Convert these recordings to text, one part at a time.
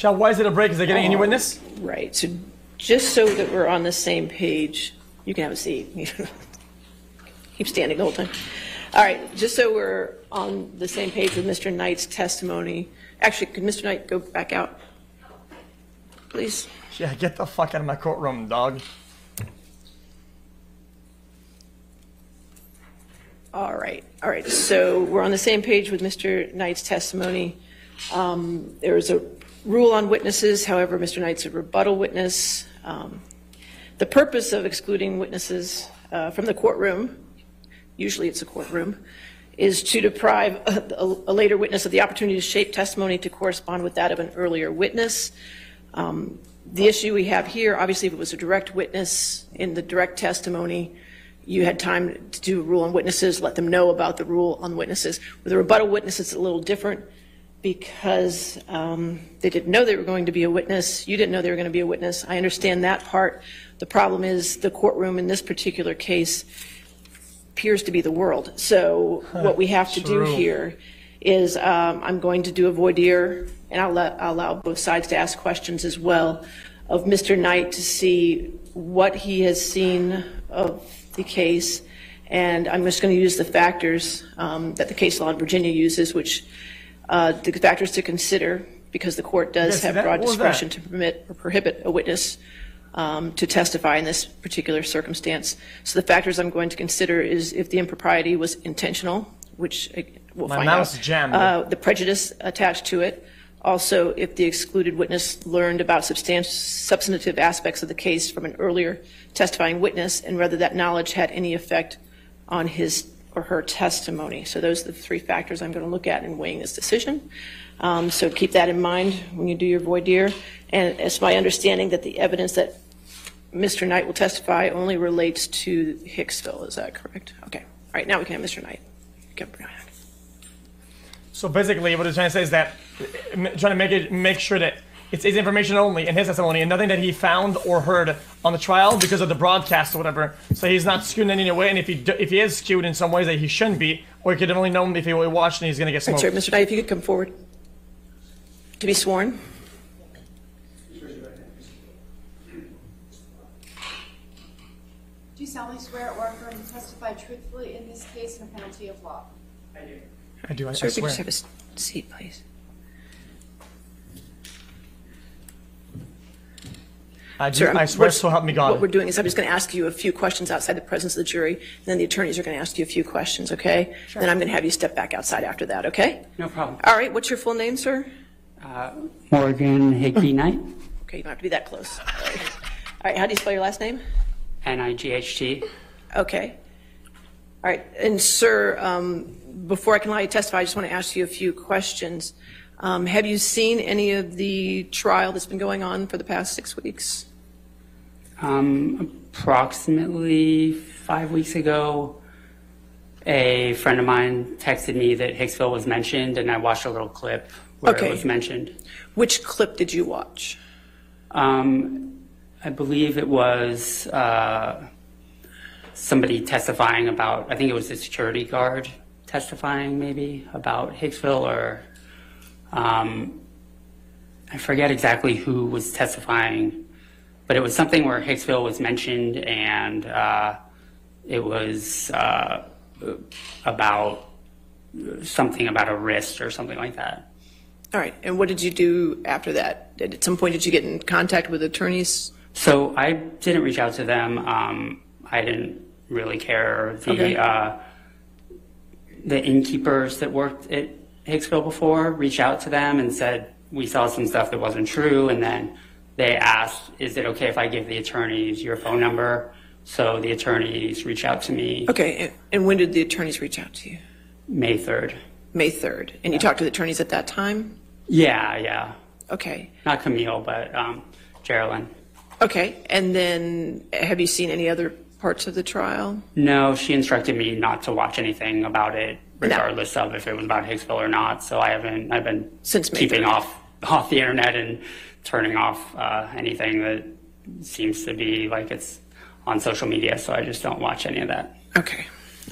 Child, why is it a break? Is there getting any witness? Right. So just so that we're on the same page, you can have a seat. Keep standing the whole time. All right. Just so we're on the same page with Mr. Knight's testimony. Actually, could Mr. Knight go back out, please? Yeah, get the fuck out of my courtroom, dog. All right. All right. So we're on the same page with Mr. Knight's testimony. There is a rule on witnesses. However, Mr. Knight's a rebuttal witness. The purpose of excluding witnesses from the courtroom, usually it's a courtroom, is to deprive a later witness of the opportunity to shape testimony to correspond with that of an earlier witness. The issue we have here, obviously, if it was a direct witness in the direct testimony, you had time to do a rule on witnesses, let them know about the rule on witnesses. With a rebuttal witness, it's a little different because they didn't know they were going to be a witness. You didn't know they were going to be a witness. I understand that part. The problem is the courtroom in this particular case appears to be the world. So what we have to do here is I'm going to do a voir dire, and I'll allow both sides to ask questions as well of Mr. Knight to see what he has seen of the case. And I'm just going to use the factors that the case law in Virginia uses, which the factors to consider, because the court does have broad discretion to permit or prohibit a witness to testify in this particular circumstance. So the factors I'm going to consider is if the impropriety was intentional, which we'll find out, the prejudice attached to it, also if the excluded witness learned about substantive aspects of the case from an earlier testifying witness, and whether that knowledge had any effect on his or her testimony. So those are the three factors I'm going to look at in weighing this decision. So keep that in mind when you do your voir dire. And it's my understanding that the evidence that Mr. Knight will testify only relates to Hicksville. Is that correct? Okay. All right. Now we can have Mr. Knight. So basically what he's trying to say is that trying to make sure that it's his information only in his testimony and nothing that he found or heard on the trial because of the broadcast or whatever. So he's not skewed in any way, and if he is skewed in some ways that he shouldn't be, or he could only know him if he watched and he's going to get smoked. Right, Mr. Knight, if you could come forward to be sworn. Do you solemnly swear or affirm to testify truthfully in this case in a penalty of law? I do. I do. Sir, I swear. Could you just have a seat, please? Sir, I swear, so help me God. What we're doing is I'm just going to ask you a few questions outside the presence of the jury, and then the attorneys are going to ask you a few questions, okay? Sure. Then I'm going to have you step back outside after that, okay? No problem. All right, what's your full name, sir? Morgan Higby Knight. Okay, you don't have to be that close. All right, how do you spell your last name? N-I-G-H-T. Okay. All right, and sir, before I can allow you to testify, I just want to ask you a few questions. Have you seen any of the trial that's been going on for the past 6 weeks? Approximately 5 weeks ago, a friend of mine texted me that Hicksville was mentioned, and I watched a little clip where it was mentioned. Which clip did you watch? I believe it was somebody testifying about, I think it was a security guard testifying maybe about Hicksville, or I forget exactly who was testifying, but it was something where Hicksville was mentioned, and it was about something about a wrist or something like that. All right, and what did you do after that? At some point, did you get in contact with attorneys? So I didn't reach out to them. I didn't really care. The innkeepers that worked at Hicksville before reached out to them and said, we saw some stuff that wasn't true. And then they asked, is it okay if I give the attorneys your phone number? So the attorneys reached out to me. Okay, and when did the attorneys reach out to you? May 3rd. May 3rd. And you talked to the attorneys at that time? Yeah, yeah. Okay. Not Camille, but Geraldine. Okay, and then have you seen any other parts of the trial? No, she instructed me not to watch anything about it, regardless of if it was about Hicksville or not. So I've been keeping off the internet and turning off anything that seems to be like it's on social media. So I just don't watch any of that. Okay,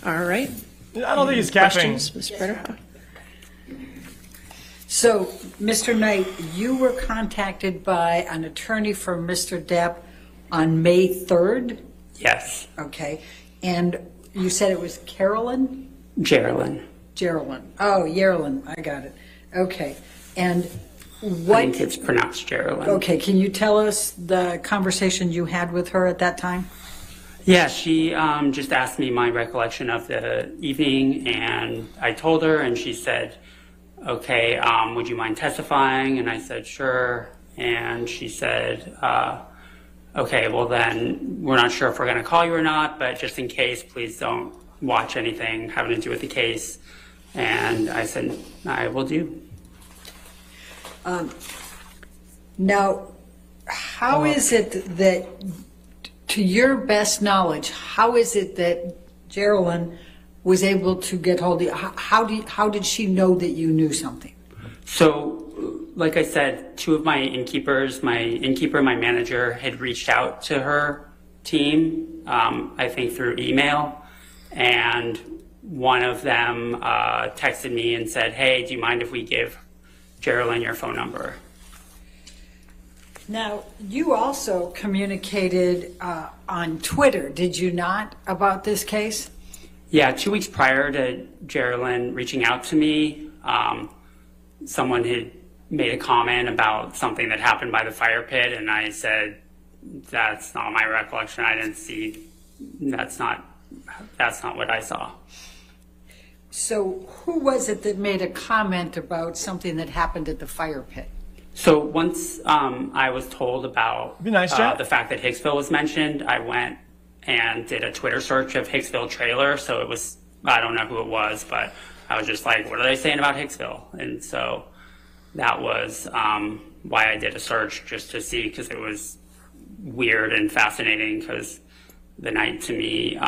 all right. I don't think he's capping. Questions, Ms. Brenner? So, Mr. Knight, you were contacted by an attorney for Mr. Depp on May 3rd? Yes. Okay. And you said it was Carolyn? Geraldine. Geraldine. Oh, Yerlin. I got it. Okay. And what... I think it's pronounced Geraldine. Okay. Can you tell us the conversation you had with her at that time? Yeah, she just asked me my recollection of the evening, and I told her, and she said, okay, would you mind testifying? And I said, sure. And she said, okay, well then, we're not sure if we're going to call you or not, but just in case, please don't watch anything having to do with the case. And I said, I will do. Now, how is it that... To your best knowledge, how is it that Geraldine was able to get hold of you? How did she know that you knew something? So, like I said, two of my innkeepers, my innkeeper and my manager, had reached out to her team, I think through email, and one of them texted me and said, hey, do you mind if we give Geraldine your phone number? Now, you also communicated on Twitter, did you not, about this case? Yeah, 2 weeks prior to Geraldine reaching out to me, someone had made a comment about something that happened by the fire pit, and I said, that's not my recollection, I didn't see, that's not what I saw. So who was it that made a comment about something that happened at the fire pit? So once I was told about the fact that Hicksville was mentioned, I went and did a Twitter search of Hicksville Trailer. So it was, I don't know who it was, but I was just like, what are they saying about Hicksville? And so that was why I did a search, just to see, because it was weird and fascinating, because the night to me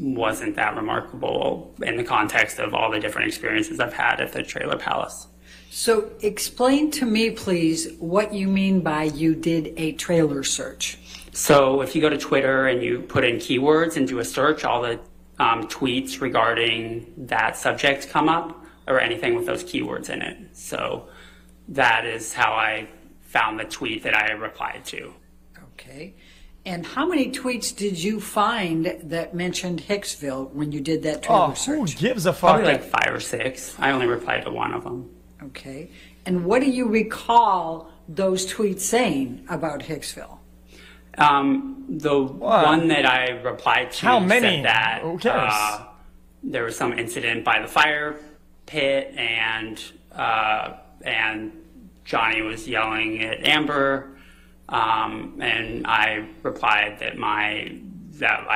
wasn't that remarkable in the context of all the different experiences I've had at the Trailer Palace. So explain to me, please, what you mean by you did a trailer search. So if you go to Twitter and you put in keywords and do a search, all the tweets regarding that subject come up, or anything with those keywords in it. So that is how I found the tweet that I replied to. Okay. And how many tweets did you find that mentioned Hicksville when you did that trailer search? Who gives a fuck? Probably like 5 or 6. I only replied to one of them. Okay. And what do you recall those tweets saying about Hicksville? The one that I replied to said that there was some incident by the fire pit, and Johnny was yelling at Amber, and I replied that I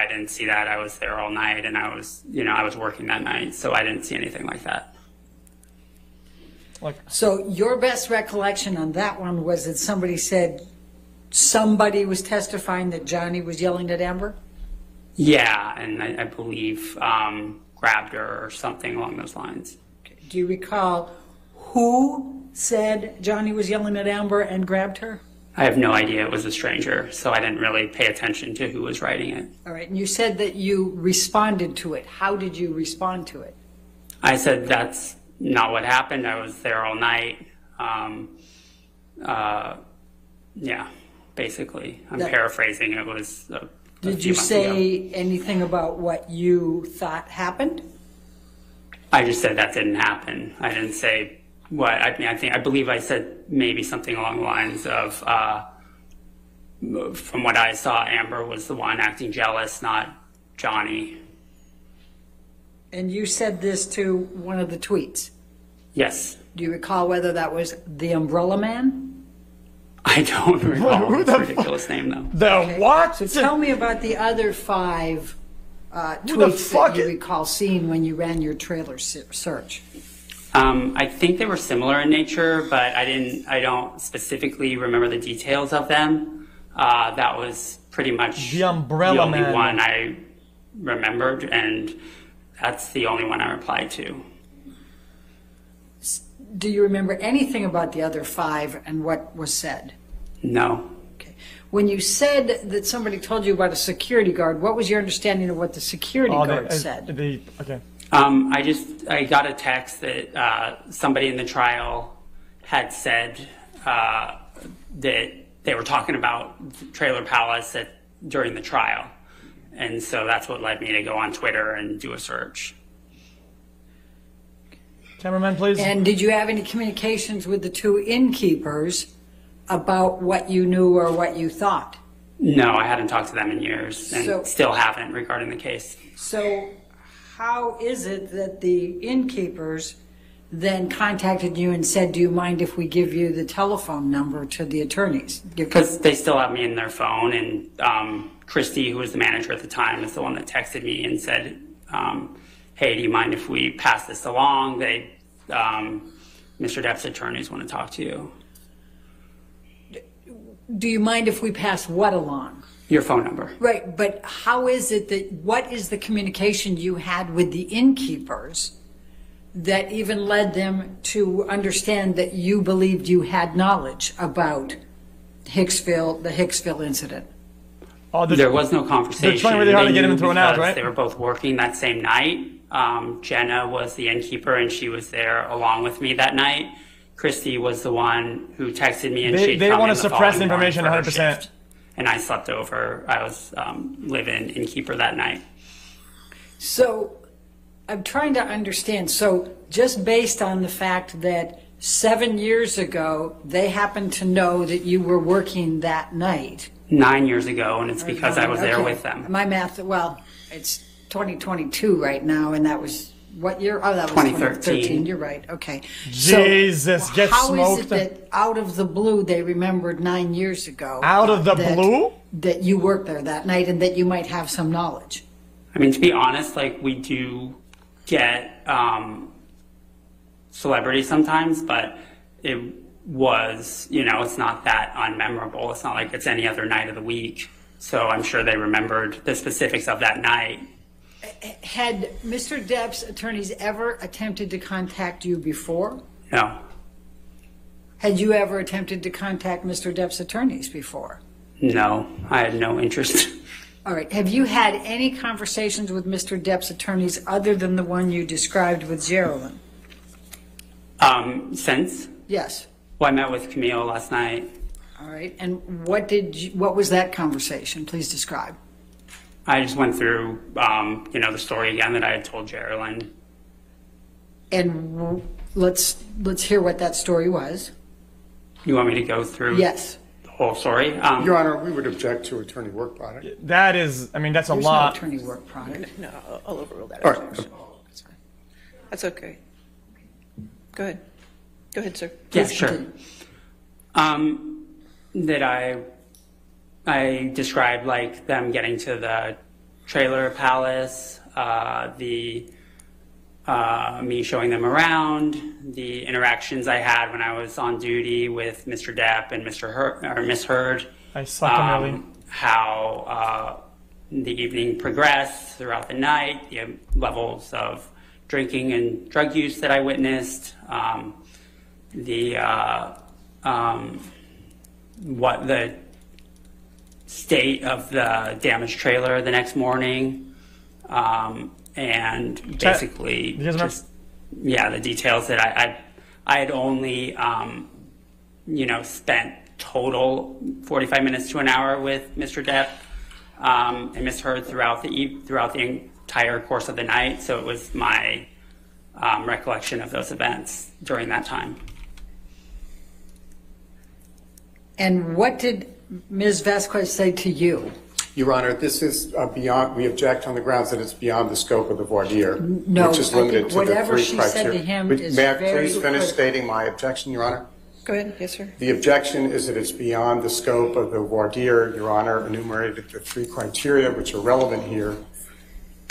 didn't see that. I was there all night, and I was, you know, I was working that night, so I didn't see anything like that. Like, so your best recollection on that one was that somebody said somebody was testifying that Johnny was yelling at Amber? Yeah, and I believe grabbed her or something along those lines. Okay. Do you recall who said Johnny was yelling at Amber and grabbed her? I have no idea. It was a stranger, so I didn't really pay attention to who was writing it. All right, and you said that you responded to it. How did you respond to it? I said that's... not what happened. I was there all night. Yeah, basically. I'm paraphrasing. It was a Did you say anything about what you thought happened? I just said that didn't happen. I didn't say what. I mean, I believe I said maybe something along the lines of, from what I saw, Amber was the one acting jealous, not Johnny. And you said this to one of the tweets? Yes. Do you recall whether that was the Umbrella Man? I don't recall. Who the ridiculous name, though. The okay. What? So tell me about the other 5 tweets that you recall seeing when you ran your trailer search. I think they were similar in nature, but I don't specifically remember the details of them. That was pretty much the Umbrella Man, the only one I remembered, and that's the only one I replied to. Do you remember anything about the other 5 and what was said? No. Okay. When you said that somebody told you about a security guard, what was your understanding of what the security guard said? I got a text that somebody in the trial had said that they were talking about Trailer Palace during the trial. And so that's what led me to go on Twitter and do a search. Cameraman, please. And did you have any communications with the two innkeepers about what you knew or what you thought? No, I hadn't talked to them in years, and still haven't regarding the case. So how is it that the innkeepers then contacted you and said, do you mind if we give you the telephone number to the attorneys? Because they still have me in their phone, and Christy, who was the manager at the time, is the one that texted me and said, hey, do you mind if we pass this along? They, Mr. Depp's attorneys want to talk to you. Do you mind if we pass what along? Your phone number. Right, but how is it that, what is the communication you had with the innkeepers that even led them to understand that you believed you had knowledge about Hicksville, the Hicksville incident? Oh, there was no conversation. They're trying really hard to get him and throw an out, right? They were both working that same night. Jenna was the innkeeper, and she was there along with me that night. Christy was the one who texted me, and they want to suppress information 100%. And I slept over. I was live-in innkeeper that night. So I'm trying to understand. So just based on the fact that 7 years ago, they happened to know that you were working that night. 9 years ago, and it's because I was there with them. My math, well, it's 2022 right now, and that was what year? Oh, that was 2013. You're right. Okay. Jesus, so get smoked. How is it that out of the blue they remembered 9 years ago? Out of the blue? That you worked there that night and that you might have some knowledge. I mean, to be honest, like, we do get celebrities sometimes, but it was, you know, it's not that unmemorable. It's not like it's any other night of the week. So I'm sure they remembered the specifics of that night. Had Mr. Depp's attorneys ever attempted to contact you before? No. Had you ever attempted to contact Mr. Depp's attorneys before? No, I had no interest. All right. Have you had any conversations with Mr. Depp's attorneys other than the one you described with Geraldine? Since? Yes. Well, I met with Camille last night. All right. And what was that conversation? Please describe. I just went through, you know, the story again that I had told Geraldine. And let's hear what that story was. You want me to go through? Yes. The whole story? Your Honor, we would object to attorney work product. That is, I mean, that's a lot. There's no attorney work product. No, I'll overrule that. All right. That's fine. That's okay. Go ahead. Go ahead, sir. Yes, yeah, sure. That I described, like, them getting to the Trailer Palace, me showing them around, the interactions I had when I was on duty with Mr. Depp and Miss Heard. I saw how the evening progressed throughout the night, the levels of drinking and drug use that I witnessed. What the state of the damaged trailer the next morning, and basically just, yeah, the details that I had only, you know, spent total 45 minutes to an hour with Mr. Depp and Ms. Heard throughout the entire course of the night. So it was my recollection of those events during that time. And what did Ms. Vasquez say to you? Your Honor, this is beyond, we object on the grounds that it's beyond the scope of the voir dire, which is limited to the 3 criteria. Whatever she said to him is very critical. May I please finish stating my objection, Your Honor? Go ahead. Yes, sir. The objection is that it's beyond the scope of the voir dire, Your Honor, enumerated the 3 criteria which are relevant here.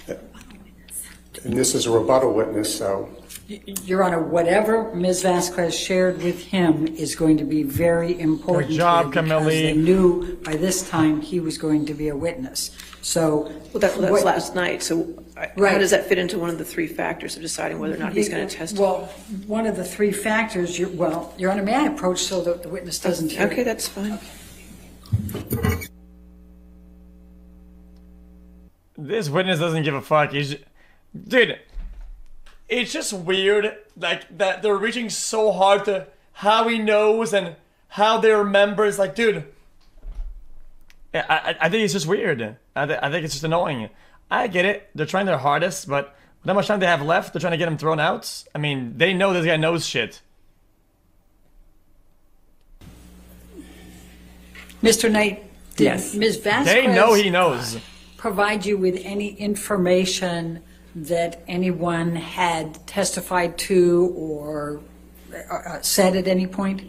And this is a rebuttal witness, so. Your Honor, whatever Ms. Vasquez shared with him is going to be very important. Good job, Camille. They knew by this time he was going to be a witness. So that was last night. So how does that fit into one of the 3 factors of deciding whether or not he's going to testify? Well, one of the 3 factors. Well, Your Honor, may I approach so that the witness doesn't hear? Okay, that's fine. Okay. This witness doesn't give a fuck. Dude, it's just weird, like, that they're reaching so hard to how he knows and how they remember. It's like, dude, I think it's just weird. I think it's just annoying. I get it. They're trying their hardest, but with how much time they have left, they're trying to get him thrown out. I mean, they know this guy knows shit. Mr. Knight, did Ms. Vasquez... They know he knows. ...provide you with any information that anyone had testified to or said at any point?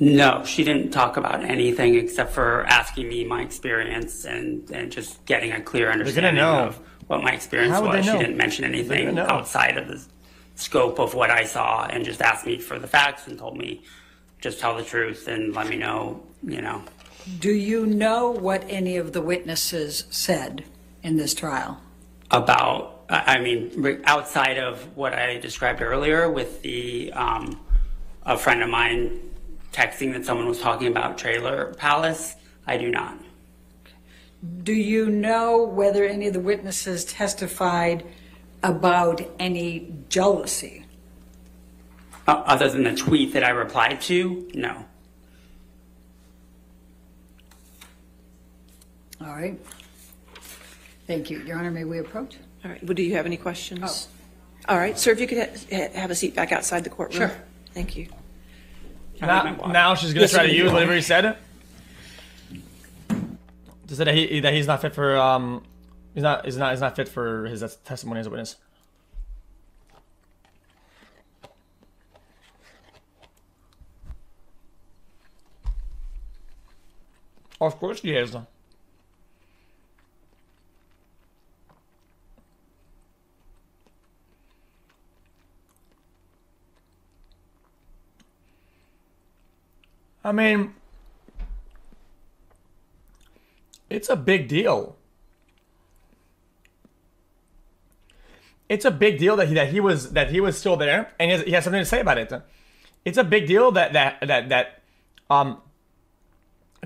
No, she didn't talk about anything except for asking me my experience and just getting a clear understanding of what my experience was. She didn't mention anything outside of the scope of what I saw and just asked me for the facts and told me, just tell the truth and let me know, you know. Do you know what any of the witnesses said in this trial? About, I mean, outside of what I described earlier with the, a friend of mine texting that someone was talking about Trailer Palace, I do not. Do you know whether any of the witnesses testified about any jealousy? Other than the tweet that I replied to, no. All right. Thank you. Your Honor, may we approach? All right. Well, do you have any questions? Oh. All right. Sir, if you could have a seat back outside the courtroom. Sure. Thank you. Now she's going to try to use whatever he said. To say that he's not fit for he's not fit for his testimony as a witness. Of course he is. I mean, it's a big deal. It's a big deal that he was still there, and he has something to say about it. It's a big deal that the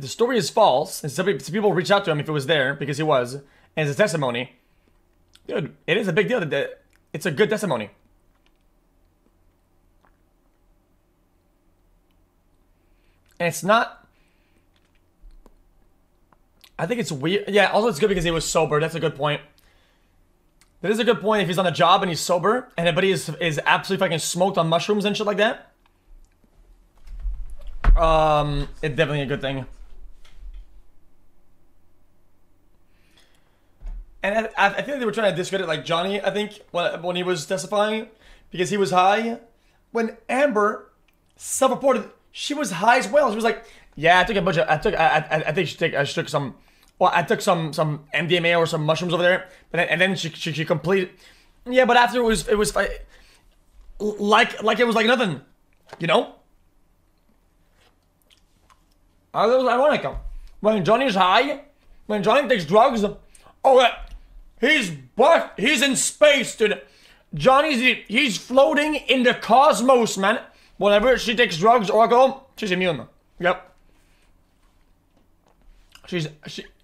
story is false, and some people reached out to him if it was there because he was, and it's a testimony. Dude, it is a big deal that it's a good testimony. And it's not, I think it's weird. Yeah, also it's good because he was sober. That's a good point. That is a good point if he's on a job and he's sober and everybody is absolutely fucking smoked on mushrooms and shit like that. It's definitely a good thing. And I think they were trying to discredit like Johnny, I think, when he was testifying because he was high. When Amber self-reported... She was high as well. She was like, "Yeah, I took a bunch of. I think she took some. Well, I took some MDMA or some mushrooms over there." But then, and then she completed. Yeah, but after it was like it was like nothing, you know. I was ironic. When Johnny's high, when Johnny takes drugs, oh, he's in space, dude. He's floating in the cosmos, man. Whenever she takes drugs or alcohol, she's immune. Yep.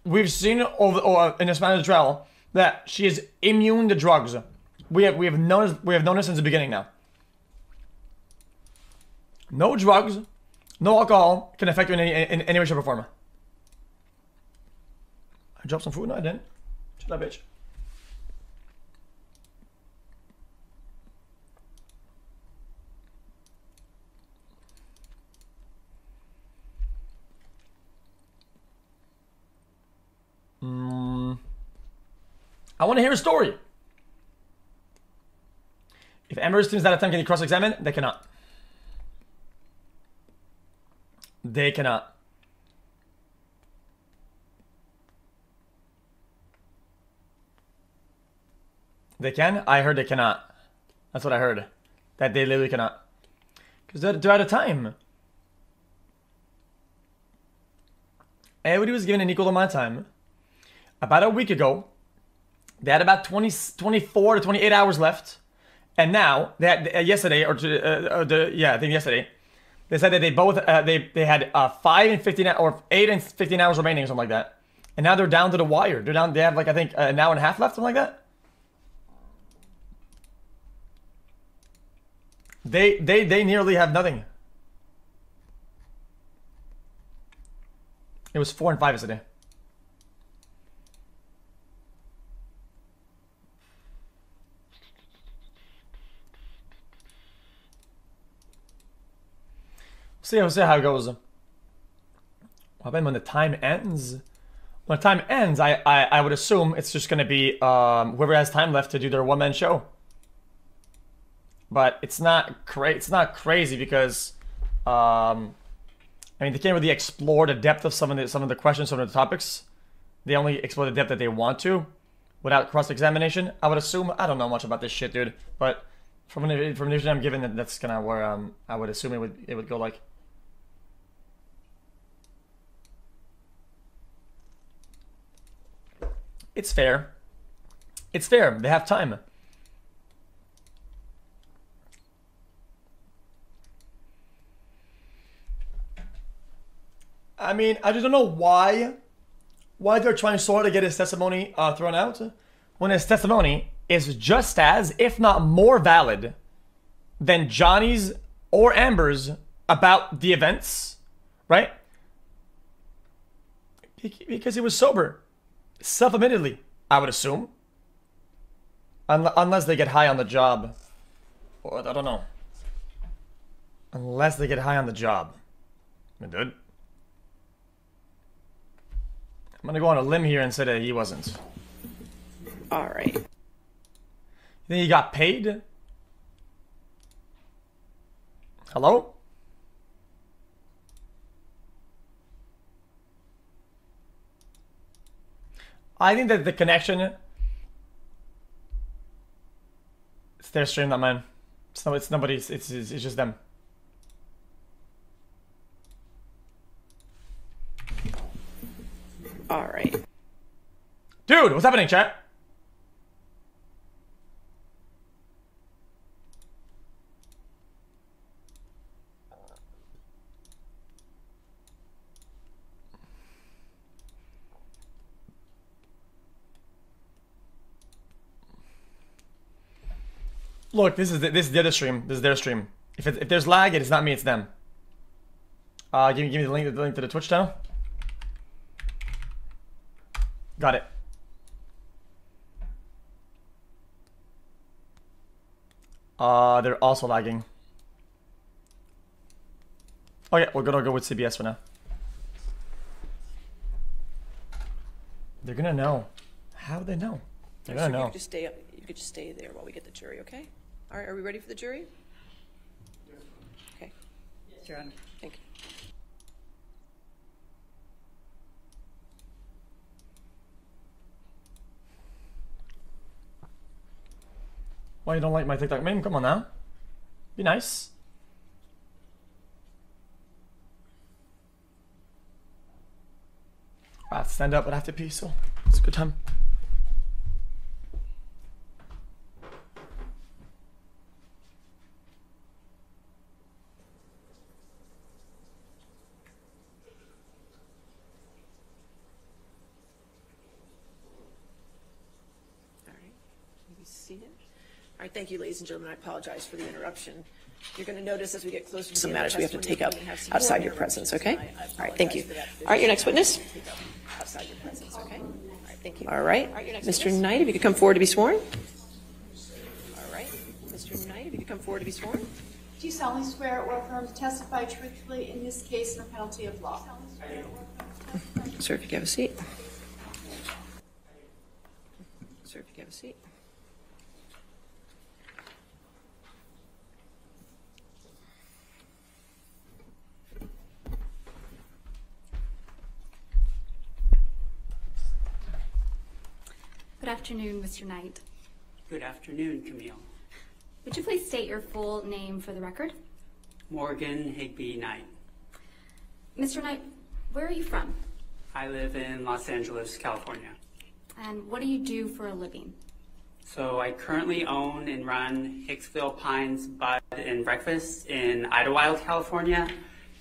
We've seen over in the span of the trial that she is immune to drugs. We have known this since the beginning. Now, no drugs, no alcohol can affect you in any way, shape, or form. I dropped some food. No, I didn't. Shut up, bitch. I want to hear a story. If Amber's team's out of time, can you cross-examine? They cannot. They cannot. They can? I heard they cannot. That's what I heard. That they literally cannot. Because they're out of time. Everybody was given an equal amount of time. About a week ago, they had about 24 to 28 hours left, and now they had, yesterday or yeah, I think yesterday, they said that they both they had 5 and 15 or 8 and 15 hours remaining, something like that, and now they're down to the wire. They're down. They have like I think an hour and a half left, something like that. They nearly have nothing. It was 4 and 5 yesterday. We'll see how it goes. What happened when the time ends? When the time ends, I would assume it's just gonna be whoever has time left to do their one-man show. But it's not crazy because I mean they can't really explore the depth of some of the questions, some of the topics. They only explore the depth that they want to, without cross-examination. I would assume. I don't know much about this shit, dude. But from the information I'm given, that's kind of where I would assume it would go like. It's fair. It's fair. They have time. I mean, I just don't know why they're trying so hard to get his testimony thrown out, when his testimony is just as, if not more valid, than Johnny's or Amber's about the events, right? Because he was sober, self-admittedly, I would assume. Unless they get high on the job, or I don't know. Unless they get high on the job, dude. I'm gonna go on a limb here and say that he wasn't. Alright. You think he got paid? Hello? I think that the connection... It's their stream, that man. It's nobody, it's just them. All right. Dude, what's happening, chat? Look, this is the other stream. This is their stream. If there's lag, it's not me, it's them. Give me the link to the Twitch channel. Got it. They're also lagging. Oh yeah, we're gonna go with CBS for now. They're gonna know. How do they know? They're gonna know. You could just stay there while we get the jury, okay? All right, are we ready for the jury? Okay. Yes, Your Honor. Thank you. Why you don't like my TikTok meme? Come on now. Be nice. I have to stand up, but I have to pee, so it's a good time. Thank you, ladies and gentlemen. I apologize for the interruption. You're going to notice as we get closer to some matters we have to take up outside your presence, okay? All right, thank you. All right, your next witness. Outside your presence, okay? All right, thank you. All right, Mr. Knight, if you could come forward to be sworn. All right, Mr. Knight, if you could come forward to be sworn. Do you solemnly swear or affirm to testify truthfully in this case in the penalty of law? Sir, if you could have a seat. Sir, if you could have a seat. Good afternoon, Mr. Knight. Good afternoon, Camille. Would you please state your full name for the record? Morgan Higby Knight. Mr. Knight, where are you from? I live in Los Angeles, California. And what do you do for a living? So I currently own and run Hicksville Pines Bud and Breakfast in Idlewild, California.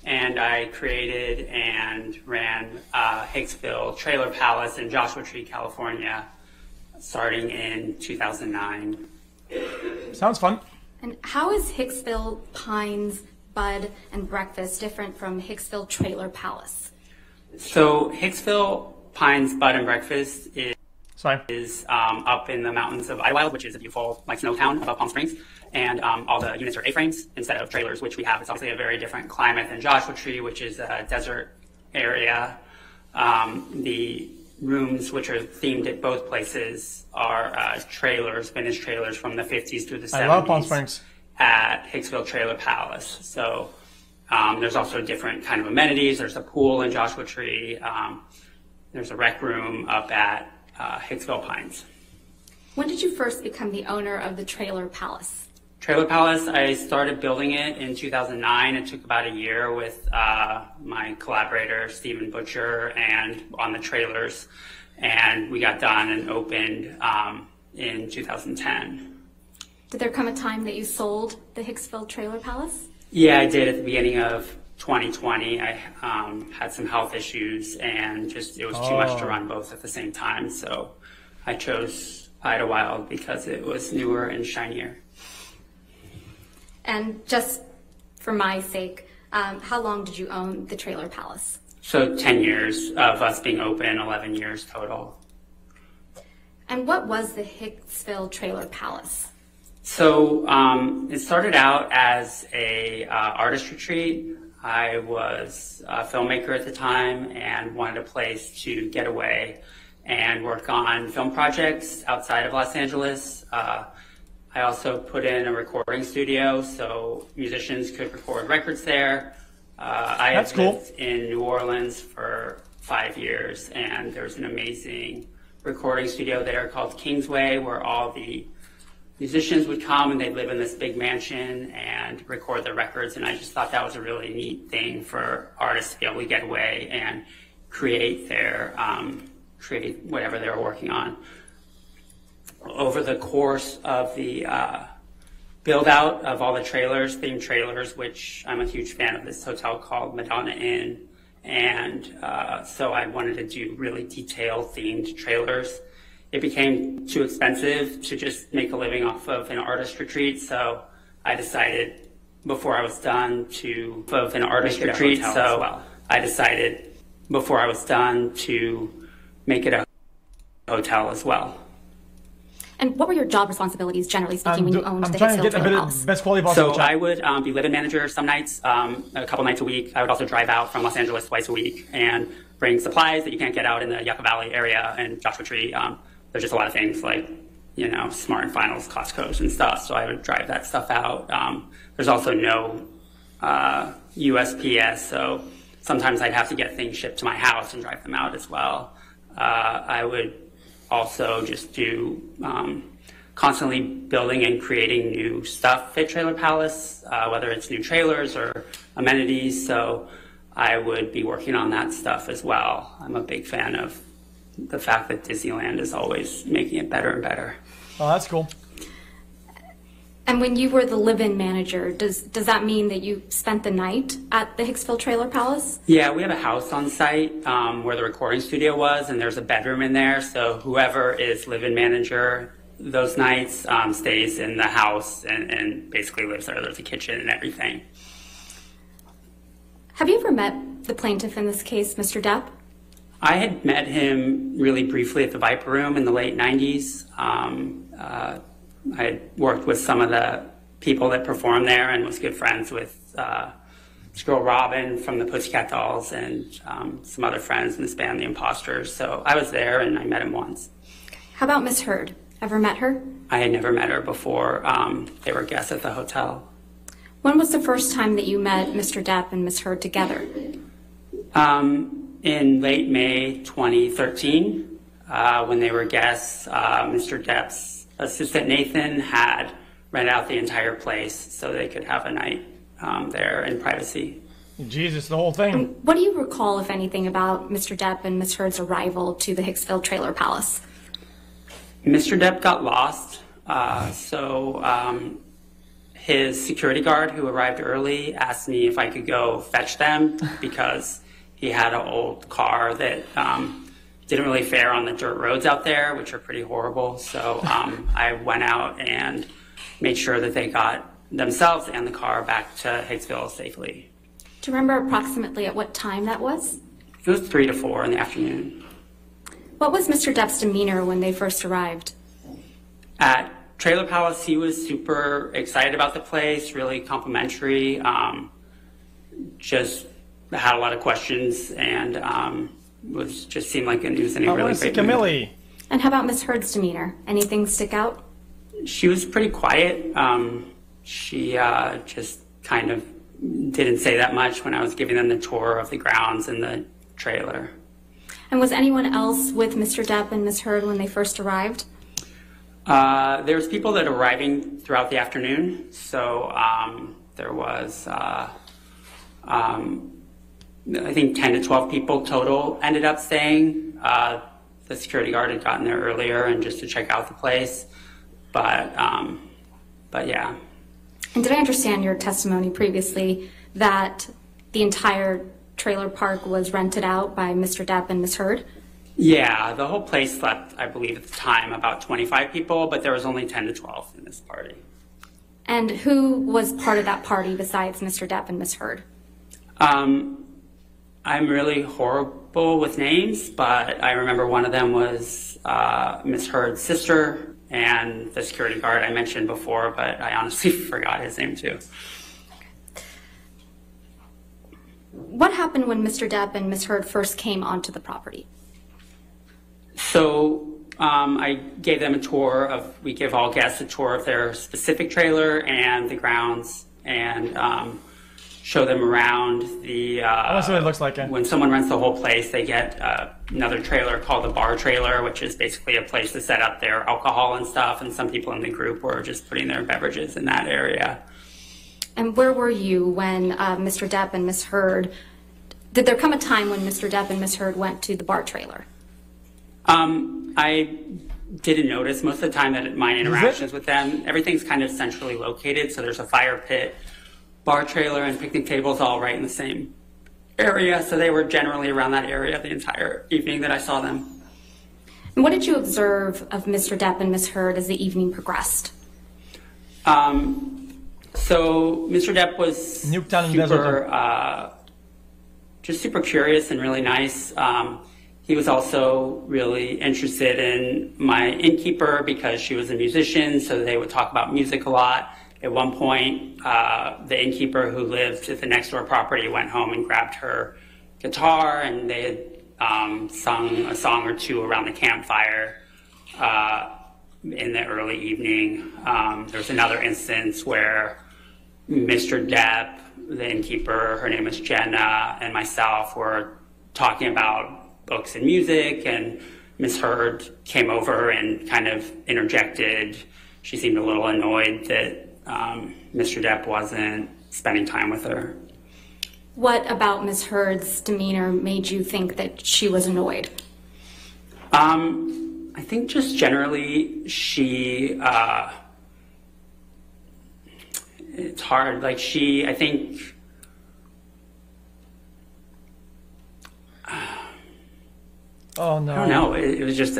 And I created and ran Hicksville Trailer Palace in Joshua Tree, California, starting in 2009. Sounds fun. And how is Hicksville Pines Bud and Breakfast different from Hicksville Trailer Palace? So Hicksville Pines Bud and Breakfast is up in the mountains of Idlewild, which is a beautiful like snow town above Palm Springs, and all the units are A-frames instead of trailers, which we have. It's obviously a very different climate than Joshua Tree, which is a desert area. The rooms, which are themed at both places, are trailers, vintage trailers from the 50s through the 70s. I love Palm Springs. At Hicksville Trailer Palace. So there's also different kind of amenities. There's a pool in Joshua Tree. There's a rec room up at Hicksville Pines. When did you first become the owner of the Trailer Palace? Trailer Palace, I started building it in 2009. It took about a year with my collaborator, Stephen Butcher, and on the trailers. And we got done and opened in 2010. Did there come a time that you sold the Hicksville Trailer Palace? Yeah, I did at the beginning of 2020. I had some health issues and just it was too much to run both at the same time. So I chose Idlewild because it was newer and shinier. And just for my sake, how long did you own the Trailer Palace? So 10 years of us being open, 11 years total. And what was the Hicksville Trailer Palace? So it started out as a artist retreat. I was a filmmaker at the time and wanted a place to get away and work on film projects outside of Los Angeles. I also put in a recording studio so musicians could record records there. I That's cool. lived in New Orleans for 5 years, and there's an amazing recording studio there called Kingsway where all the musicians would come and they'd live in this big mansion and record their records. And I just thought that was a really neat thing for artists to be able to get away and create their, create whatever they were working on. Over the course of the build out of all the trailers, themed trailers, which I'm a huge fan of this hotel called Madonna Inn. And so I wanted to do really detailed themed trailers. It became too expensive to just make a living off of an artist retreat, so I decided before I was done to make it a hotel as well. And what were your job responsibilities, generally speaking, when you owned the Hicksville Trailer Palace? Best quality possible. So I would be live-in manager some nights, a couple nights a week. I would also drive out from Los Angeles twice a week and bring supplies that you can't get out in the Yucca Valley area and Joshua Tree. There's just a lot of things like, you know, Smart and Finals, Costco's and stuff. So I would drive that stuff out. There's also no USPS, so sometimes I'd have to get things shipped to my house and drive them out as well. I would also just do constantly building and creating new stuff at Trailer Palace, whether it's new trailers or amenities. So I would be working on that stuff as well. I'm a big fan of the fact that Disneyland is always making it better and better. Oh, that's cool. And when you were the live-in manager, does that mean that you spent the night at the Hicksville Trailer Palace? Yeah, we have a house on site where the recording studio was, and there's a bedroom in there. So whoever is live-in manager those nights stays in the house and basically lives there. There's a kitchen and everything. Have you ever met the plaintiff in this case, Mr. Depp? I had met him really briefly at the Viper Room in the late 90s. I had worked with some of the people that performed there and was good friends with this girl Robin from the Pussycat Dolls and some other friends in this band, the Impostors. So I was there and I met him once. How about Miss Hurd? Ever met her? I had never met her before. They were guests at the hotel. When was the first time that you met Mr. Depp and Miss Hurd together? In late May 2013, when they were guests, Mr. Depp's assistant Nathan had rented out the entire place so they could have a night there in privacy. Jesus, the whole thing. What do you recall, if anything, about Mr. Depp and Miss Hurd's arrival to the Hicksville Trailer Palace? Mr. Depp got lost, so his security guard, who arrived early, asked me if I could go fetch them because he had an old car that didn't really fare on the dirt roads out there, which are pretty horrible. So I went out and made sure that they got themselves and the car back to Hicksville safely. Do you remember approximately at what time that was? It was 3 to 4 in the afternoon. What was Mr. Depp's demeanor when they first arrived? At Trailer Palace, he was super excited about the place, really complimentary, just had a lot of questions, and was just seemed like it was in a really great mood. And how about Miss Hurd's demeanor? Anything stick out? She was pretty quiet. She just kind of didn't say that much when I was giving them the tour of the grounds and the trailer. And was anyone else with Mr. Depp and Miss Hurd when they first arrived? There was people that were arriving throughout the afternoon. So there was, I think 10 to 12 people total ended up staying. The security guard had gotten there earlier and just to check out the place, but yeah. And did I understand your testimony previously that the entire trailer park was rented out by Mr. Depp and Ms. Hurd? Yeah, the whole place slept, I believe at the time, about 25 people, but there was only 10 to 12 in this party. And who was part of that party besides Mr. Depp and Ms. Hurd? I'm really horrible with names, but I remember one of them was Ms. Hurd's sister and the security guard I mentioned before, but I honestly forgot his name too. What happened when Mr. Depp and Ms. Hurd first came onto the property? So I gave them a tour of, we give all guests a tour of their specific trailer and the grounds and show them around the... That's what it looks like. When someone rents the whole place, they get another trailer called the bar trailer, which is basically a place to set up their alcohol and stuff. And some people in the group were just putting their beverages in that area. And where were you when Mr. Depp and Ms. Hurd, did there come a time when Mr. Depp and Ms. Hurd went to the bar trailer? I didn't notice most of the time that my interactions with them, everything's kind of centrally located. So there's a fire pit, bar trailer, and picnic tables all right in the same area. So they were generally around that area the entire evening that I saw them. And what did you observe of Mr. Depp and Ms. Hurd as the evening progressed? So Mr. Depp was super, just super curious and really nice. He was also really interested in my innkeeper because she was a musician, so they would talk about music a lot. At one point, the innkeeper who lived at the next door property went home and grabbed her guitar, and they had sung a song or two around the campfire in the early evening. There was another instance where Mr. Depp, the innkeeper, her name was Jenna, and myself were talking about books and music, and Ms. Hurd came over and kind of interjected. She seemed a little annoyed that Mr. Depp wasn't spending time with her. What about Ms. Hurd's demeanor made you think that she was annoyed? I think just generally she, it's hard, like she, I think, oh no, I don't know, it was just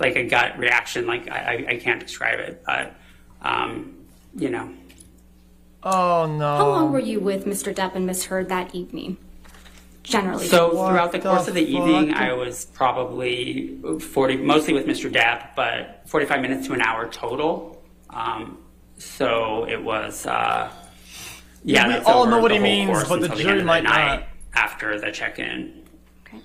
like a gut reaction, like I can't describe it, but, you know. Oh no. How long were you with Mr. Depp and Ms. Hurd that evening? Generally. So throughout the course of the evening, I was probably mostly with Mr. Depp, but 45 minutes to an hour total. So it was, yeah. We all know what he means, but the jury might not. After the check-in. Okay.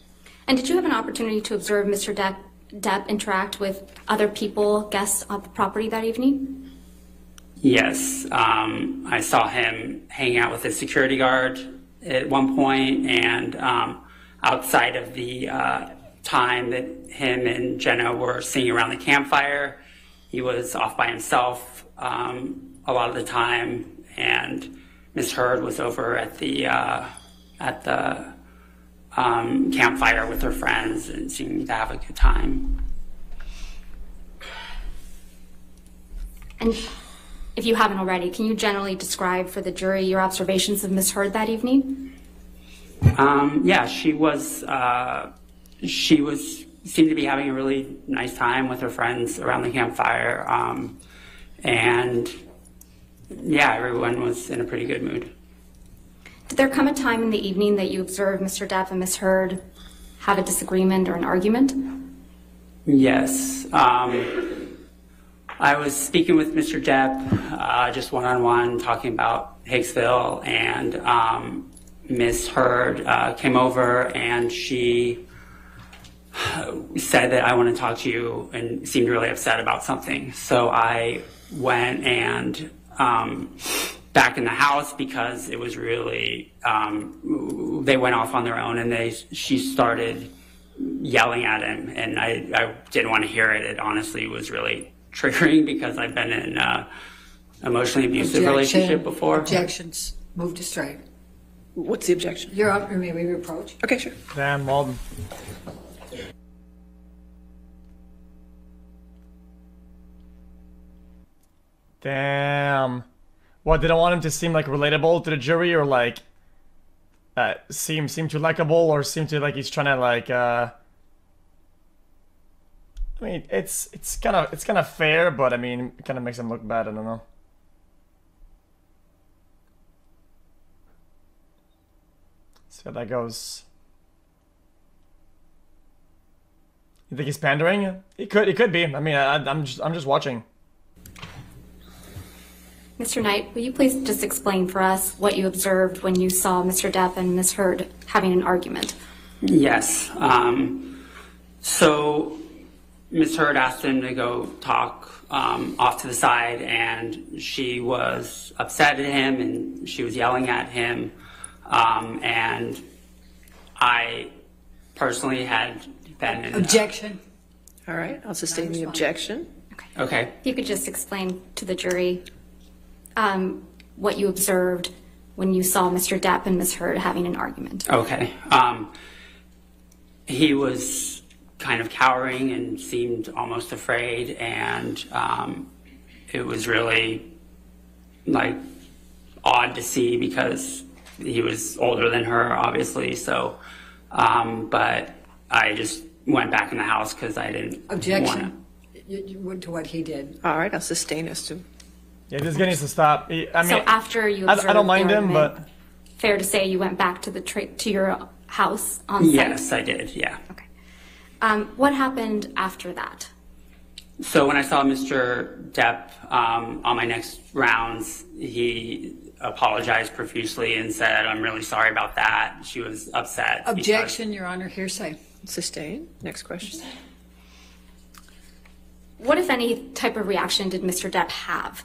And did you have an opportunity to observe Mr. Depp interact with other people, guests on the property that evening? Yes, I saw him hanging out with his security guard at one point, and outside of the time that him and Jenna were singing around the campfire, he was off by himself a lot of the time, and Ms. Hurd was over at the campfire with her friends and seemed to have a good time. And if you haven't already, can you generally describe for the jury your observations of Ms. Hurd that evening? Yeah, she seemed to be having a really nice time with her friends around the campfire, and yeah, everyone was in a pretty good mood. Did there come a time in the evening that you observed Mr. Depp and Miss Hurd have a disagreement or an argument? Yes. I was speaking with Mr. Depp, just one-on-one, talking about Hicksville, and Miss Hurd came over and she said that I want to talk to you and seemed really upset about something. So I went and back in the house because it was really, they went off on their own and she started yelling at him, and I didn't want to hear it. It honestly was really triggering because I've been in an emotionally abusive relationship before. Objections. Move to straight. What's the objection? You're up for me. We reproach. Okay, sure. Adam Waldman. Damn. What, they don't want him to seem like relatable to the jury, or like seem too likable, or seem to like he's trying to like I mean it's kind of fair, but I mean it kind of makes him look bad, I don't know. See how that goes. You think he's pandering? It could be. I mean I'm just watching. Mr. Knight, will you please just explain for us what you observed when you saw Mr. Depp and Ms. Hurd having an argument? Yes. So Ms. Hurd asked him to go talk off to the side, and she was upset at him and she was yelling at him. And I personally had been in objection. All right, I'll sustain the objection. Okay. If you could just explain to the jury what you observed when you saw Mr. Depp and Ms. Hurd having an argument. Okay. He was kind of cowering and seemed almost afraid, and it was really like odd to see because he was older than her, obviously, so but I just went back in the house because I didn't you went to what he did. All right, I'll sustain us to. Yeah, this guy needs to stop. I mean, so after you observed, I don't mind him, but fair to say you went back to the to your house on Sunday? Yes, I did. Yeah. Okay. What happened after that? So when I saw Mr. Depp on my next rounds, he apologized profusely and said, "I'm really sorry about that." She was upset. Objection, Your Honor. Hearsay. Sustained. Next question. What, if any, type of reaction did Mr. Depp have?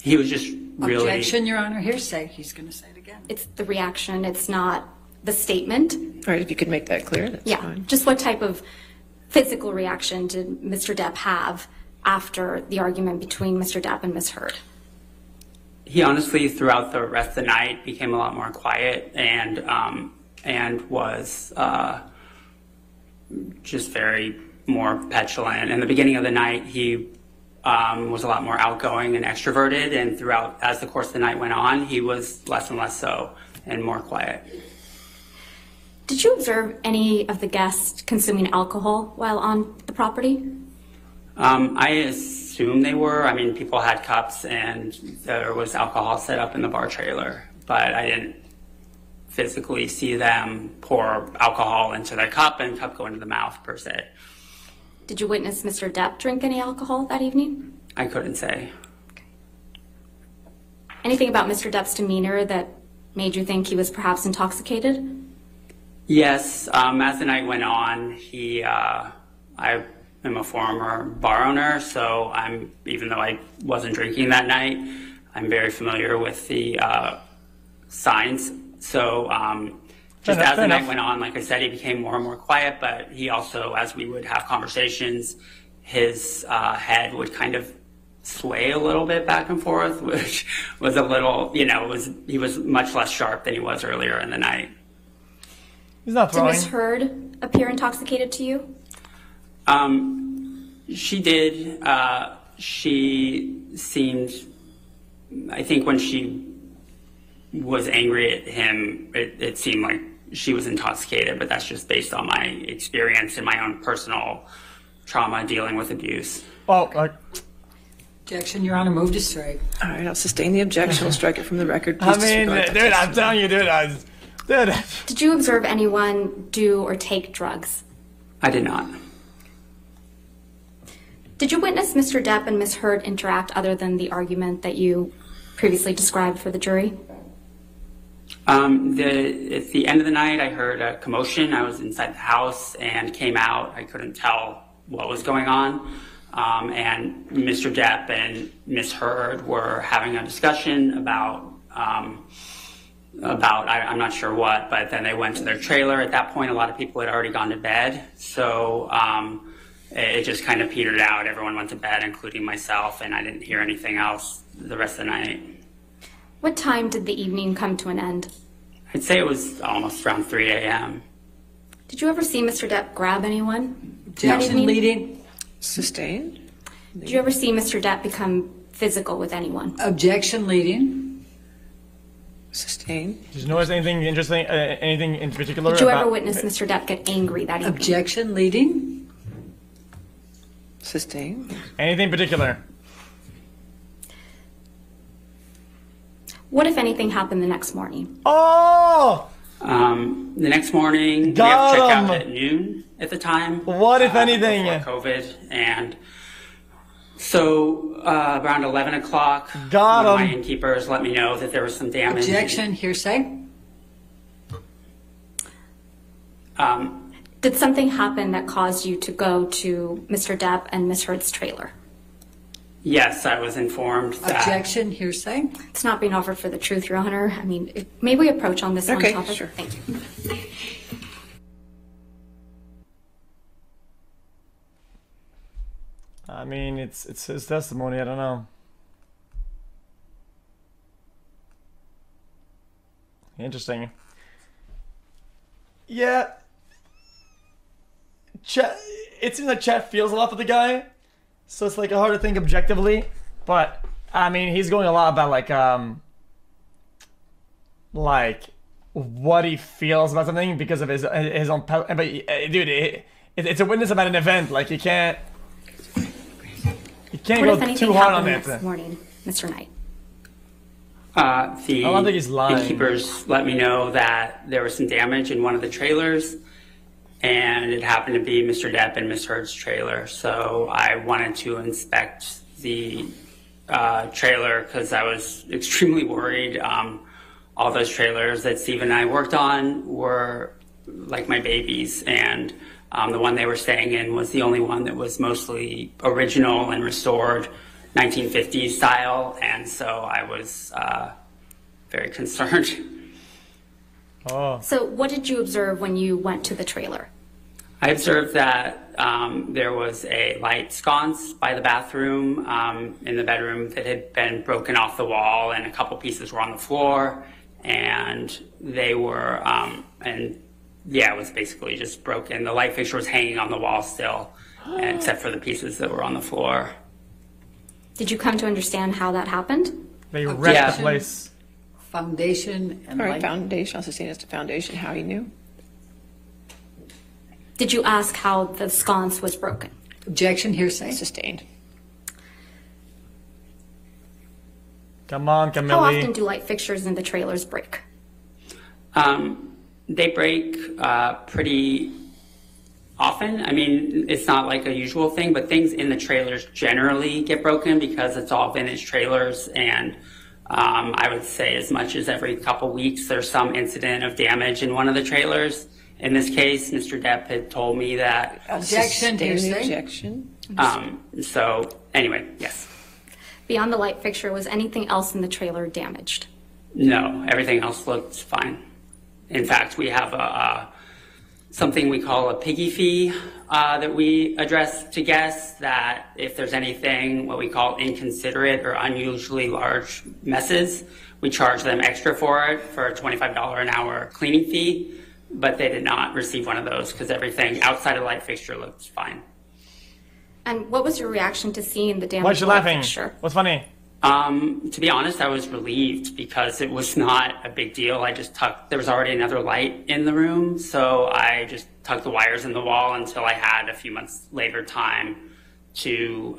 He was just really... Objection, Your Honor. Hearsay. He's going to say it again. It's the reaction. It's not the statement. All right, if you could make that clear, that's fine. Just what type of physical reaction did Mr. Depp have after the argument between Mr. Depp and Ms. Hurd? He honestly, throughout the rest of the night, became a lot more quiet and was just very more petulant. In the beginning of the night, he... was a lot more outgoing and extroverted, and throughout, as the course of the night went on, he was less and less so and more quiet. Did you observe any of the guests consuming alcohol while on the property? I assume they were. I mean, people had cups and there was alcohol set up in the bar trailer, but I didn't physically see them pour alcohol into their cup and cup go into the mouth, per se. Did you witness Mr. Depp drink any alcohol that evening? I couldn't say. Okay. Anything about Mr. Depp's demeanor that made you think he was perhaps intoxicated? Yes. As the night went on, he, I am a former bar owner, so I'm, even though I wasn't drinking that night, I'm very familiar with the signs. So just as the night went on, like I said, he became more and more quiet, but he also, as we would have conversations, his head would kind of sway a little bit back and forth, which was a little, you know, he was much less sharp than he was earlier in the night. He's not throwing. Did Ms. Hurd appear intoxicated to you? She did. She seemed, I think when she was angry at him, it seemed like she was intoxicated, but that's just based on my experience and my own personal trauma dealing with abuse. Oh, Objection, Your Honor. Move to strike. All right, I'll sustain the objection. We'll strike it from the record. Please dude, I'm telling you, dude, Did you observe anyone do or take drugs? I did not. Did you witness Mr. Depp and Ms. Hurd interact other than the argument that you previously described for the jury? At the end of the night, I heard a commotion. I was inside the house and came out. I couldn't tell what was going on. And Mr. Depp and Ms. Hurd were having a discussion about I'm not sure what, but then they went to their trailer. At that point, a lot of people had already gone to bed. So it just kind of petered out. Everyone went to bed, including myself, and I didn't hear anything else the rest of the night. What time did the evening come to an end? I'd say it was almost around 3 a.m. Did you ever see Mr. Depp grab anyone? Leading. Sustained. Did you ever see Mr. Depp become physical with anyone? Objection, leading. Sustained. Did you notice anything interesting, anything in particular? Did you ever witness Mr. Depp get angry that evening? Objection, leading. Sustained. Anything particular? What, if anything, happened the next morning? Oh! The next morning, we have checkout at noon at the time. What, if anything? Before COVID. And so around 11 o'clock, my innkeepers let me know that there was some damage. Objection, hearsay. Did something happen that caused you to go to Mr. Depp and Ms. Hurd's trailer? Yes, I was informed that... Objection, hearsay. It's not being offered for the truth, Your Honor. I mean, may we approach on this one topic? Sure. Thank you. I mean, it's his testimony. I don't know. Interesting. Yeah. It seems like Chet feels a lot for the guy. So it's like hard to think objectively, but I mean, he's going a lot about like what he feels about something because of his own. But dude, it's a witness about an event. Like you can't go too hard on it. This morning, Mr. Knight. The innkeepers let me know that there was some damage in one of the trailers. And it happened to be Mr. Depp and Ms. Hurd's trailer. So I wanted to inspect the trailer because I was extremely worried. All those trailers that Steve and I worked on were like my babies. And the one they were staying in was the only one that was mostly original and restored 1950s style. And so I was very concerned. Oh. So what did you observe when you went to the trailer? I observed that there was a light sconce by the bathroom in the bedroom that had been broken off the wall, and a couple pieces were on the floor, and they were, and yeah, it was basically just broken. The light fixture was hanging on the wall still, except for the pieces that were on the floor. Did you come to understand how that happened? They wrecked the place. Foundation and light. Foundation. I'll sustain as to foundation. How he knew. Did you ask how the sconce was broken? Objection, hearsay. Sustained. Come on, Camille. How often do light fixtures in the trailers break? They break pretty often. I mean, it's not like a usual thing, but things in the trailers generally get broken because it's all vintage trailers and. I would say as much as every couple weeks there's some incident of damage in one of the trailers. In this case, Mr. Depp had told me that. Objection, objection. So anyway, yes. Beyond the light fixture, was anything else in the trailer damaged? No, everything else looked fine. In fact, we have a something we call a piggy fee that we address to guests that if there's anything what we call inconsiderate or unusually large messes, we charge them extra for it for a $25 an hour cleaning fee, but they did not receive one of those because everything outside of light fixture looked fine. And what was your reaction to seeing the damage light fixture? What's funny? To be honest, I was relieved because it was not a big deal. I just tucked, there was already another light in the room, so I just tucked the wires in the wall until I had a few months later time to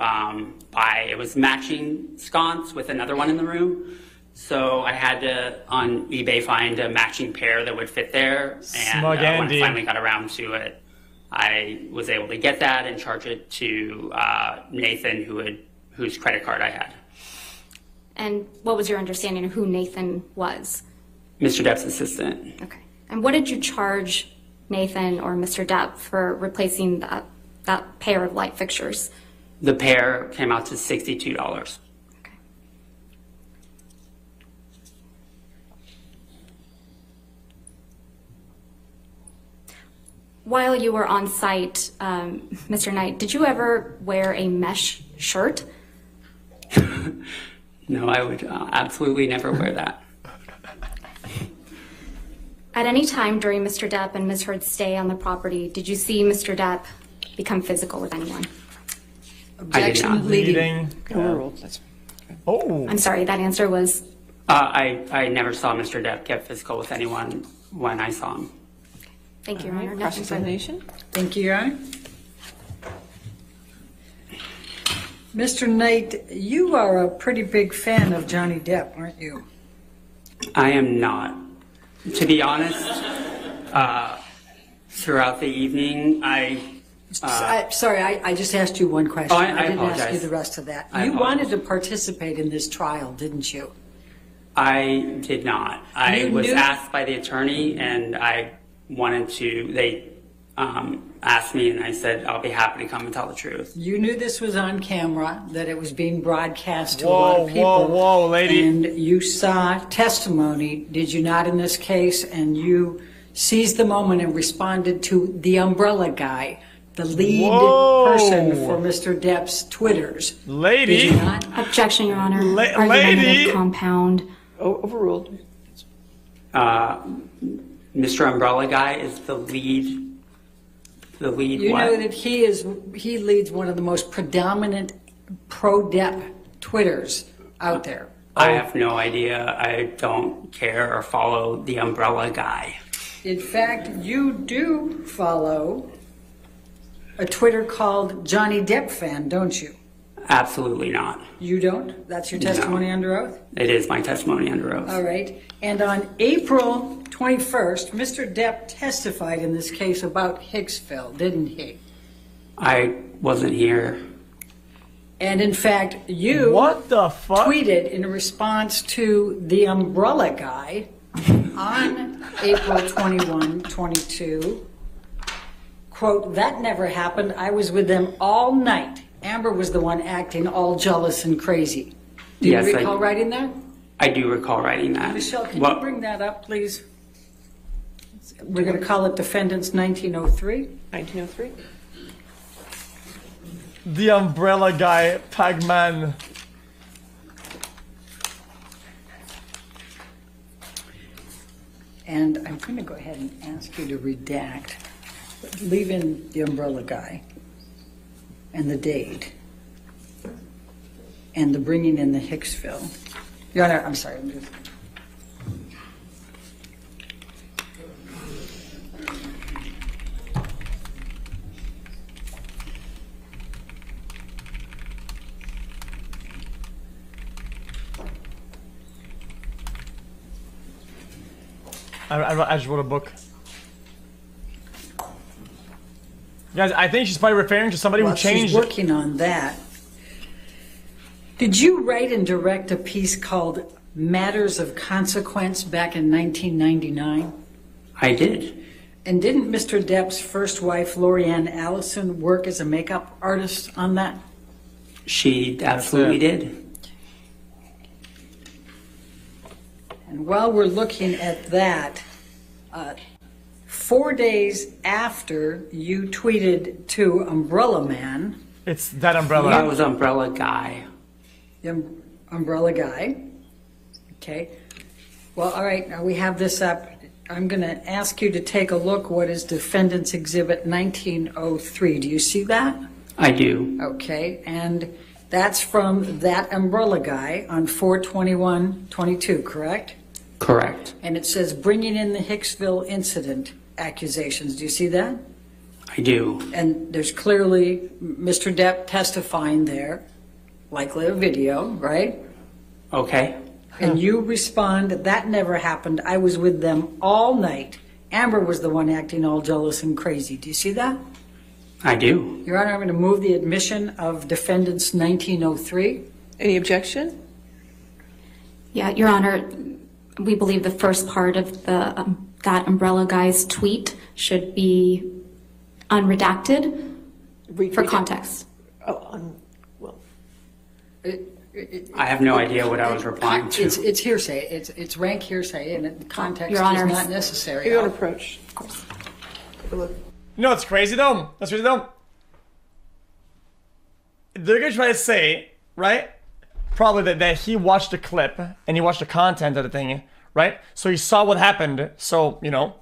buy, it was matching sconce with another one in the room. So I had to, on eBay, find a matching pair that would fit there. And when I finally got around to it, I was able to get that and charge it to Nathan, whose credit card I had. And what was your understanding of who Nathan was? Mr. Depp's assistant. Okay. And what did you charge Nathan or Mr. Depp for replacing that pair of light fixtures? The pair came out to $62. Okay. While you were on site, Mr. Knight, did you ever wear a mesh shirt? No, I would absolutely never wear that. At any time during Mr. Depp and Ms. Heard's stay on the property, did you see Mr. Depp become physical with anyone? Objection. I did not. Oh. I'm sorry, that answer was? I never saw Mr. Depp get physical with anyone when I saw him. Okay. Thank you, Your Honor. Thank you, Your Honor. Mr. Knight, you are a pretty big fan of Johnny Depp, aren't you? I am not. To be honest, throughout the evening, I just asked you one question. Oh, I didn't apologize. Ask you the rest of that. You wanted to participate in this trial, didn't you? I did not. I was asked by the attorney, and I wanted to. They asked me, and I said, I'll be happy to come and tell the truth. You knew this was on camera, that it was being broadcast to a lot of people. Whoa, lady. And you saw testimony, did you not, in this case? And you seized the moment and responded to the Umbrella Guy, the lead person for Mr. Depp's Twitters. Lady. Did you not? Objection, Your Honor. Lady. Compound. Overruled. Mr. Umbrella Guy is the lead. You know that he leads one of the most predominant pro-Depp Twitters out there. I have no idea. I don't care or follow the Umbrella Guy. In fact, you do follow a Twitter called Johnny Depp Fan, don't you? Absolutely not. You don't? That's your testimony under oath? It is my testimony under oath. All right. And on April 21st, Mr. Depp testified in this case about Hicksville, didn't he? I wasn't here. And in fact, you tweeted in response to the Umbrella Guy on April 21, 22, quote, "That never happened. I was with them all night. Amber was the one acting all jealous and crazy." Do you recall writing that? I do recall writing that. Michelle, can you bring that up, please? We're going to call it Defendants 1903. 1903. The Umbrella Guy, Pac-Man. And I'm going to go ahead and ask you to redact, leave in the Umbrella Guy and the date, and the bringing in the Hicksville. Your Honor, I'm sorry. I just wrote a book. Guys, I think she's probably referring to somebody who changed it. She's working on that. Did you write and direct a piece called Matters of Consequence back in 1999? I did. And didn't Mr. Depp's first wife, Lorianne Allison, work as a makeup artist on that? She absolutely did. And while we're looking at that, 4 days after you tweeted to Umbrella Man. It's that Umbrella. That was Umbrella Guy. The Umbrella Guy. Okay. Well, all right, now we have this up. I'm going to ask you to take a look. What is Defendant's Exhibit 1903? Do you see that? I do. Okay, and that's from that Umbrella Guy on 4/21/22, correct? Correct. And it says, bringing in the Hicksville incident accusations. Do you see that? I do. And there's clearly Mr. Depp testifying there, likely a video, right? Okay. And you respond that that never happened. I was with them all night. Amber was the one acting all jealous and crazy. Do you see that? I do. Your Honor, I'm going to move the admission of defendants 1903. Any objection? Yeah, Your Honor, we believe the first part of the that Umbrella Guy's tweet should be unredacted for context. I have no idea what I was replying to. It's hearsay. It's rank hearsay, and the context is not necessary. Your approach. Of course. No, it's crazy dumb. That's crazy dumb. They're gonna try to say, right? Probably that he watched the clip and he watched the content of the thing, right? So he saw what happened. So you know,